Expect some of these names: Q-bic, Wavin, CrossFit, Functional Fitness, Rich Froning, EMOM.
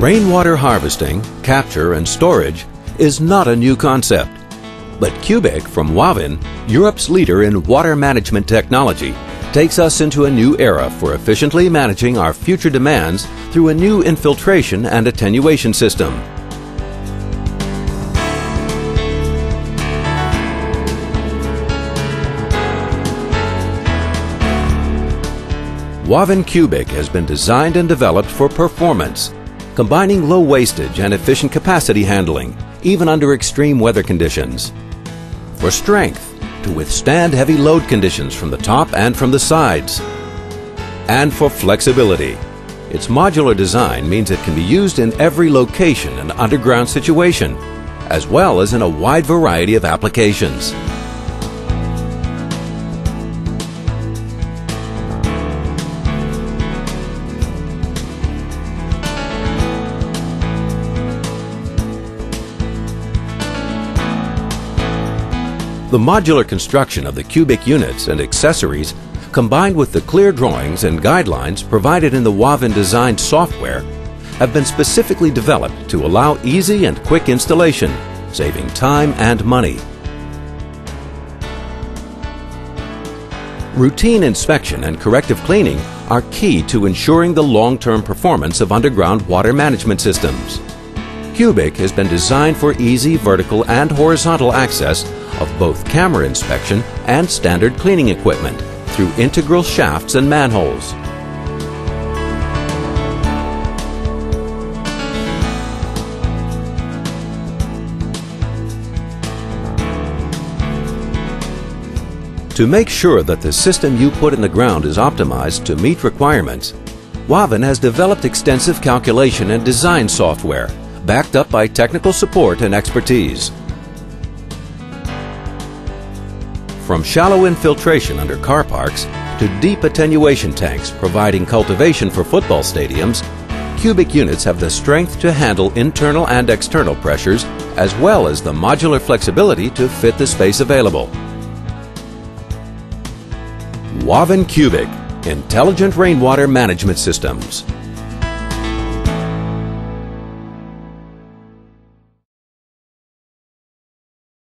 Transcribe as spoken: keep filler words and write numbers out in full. Rainwater harvesting, capture, and storage is not a new concept, but Q-bic from Wavin, Europe's leader in water management technology, takes us into a new era for efficiently managing our future demands through a new infiltration and attenuation system. Wavin Q-bic has been designed and developed for performance, combining low wastage and efficient capacity handling, even under extreme weather conditions. For strength, to withstand heavy load conditions from the top and from the sides. And for flexibility, its modular design means it can be used in every location and underground situation, as well as in a wide variety of applications. The modular construction of the Q-bic units and accessories, combined with the clear drawings and guidelines provided in the Wavin design software, have been specifically developed to allow easy and quick installation, saving time and money. Routine inspection and corrective cleaning are key to ensuring the long-term performance of underground water management systems. Q-bic has been designed for easy vertical and horizontal access of both camera inspection and standard cleaning equipment through integral shafts and manholes. To make sure that the system you put in the ground is optimized to meet requirements, Wavin has developed extensive calculation and design software, backed up by technical support and expertise. From shallow infiltration under car parks to deep attenuation tanks providing cultivation for football stadiums, Q-bic units have the strength to handle internal and external pressures, as well as the modular flexibility to fit the space available. Wavin Q-bic, Intelligent Rainwater Management Systems.